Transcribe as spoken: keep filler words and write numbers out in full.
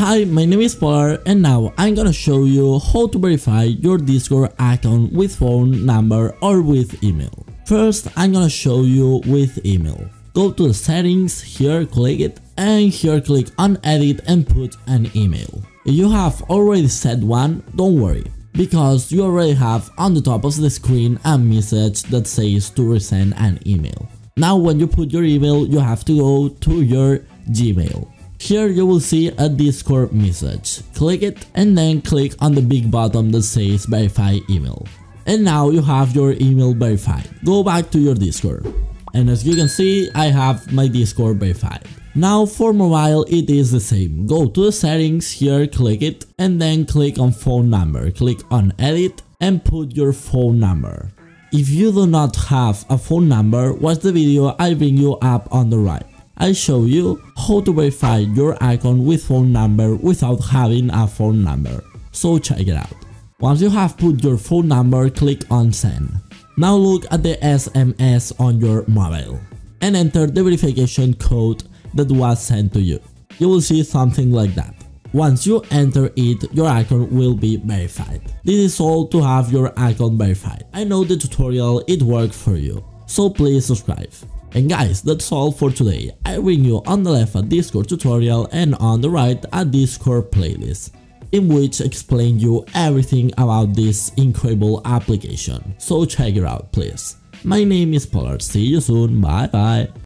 Hi, my name is Polar and now I'm gonna show you how to verify your Discord account with phone number or with email. First, I'm gonna show you with email. Go to the settings, here click it, and here click on edit and put an email. If you have already set one, don't worry, because you already have on the top of the screen a message that says to resend an email. Now when you put your email, you have to go to your Gmail. Here you will see a Discord message, click it and then click on the big button that says verify email. And now you have your email verified. Go back to your Discord. And as you can see, I have my Discord verified. Now for mobile it is the same. Go to the settings, here click it and then click on phone number, click on edit and put your phone number. If you do not have a phone number, watch the video I bring you up on the right. I show you how to verify your account with phone number without having a phone number, so check it out. Once you have put your phone number, click on send. Now look at the S M S on your mobile and enter the verification code that was sent to you. You will see something like that. Once you enter it, your account will be verified. This is all to have your account verified. I know the tutorial, it worked for you, so please subscribe. And guys, that's all for today. I bring you on the left a Discord tutorial and on the right a Discord playlist, in which explain you everything about this incredible application, so check it out please. My name is Polar, see you soon, bye bye.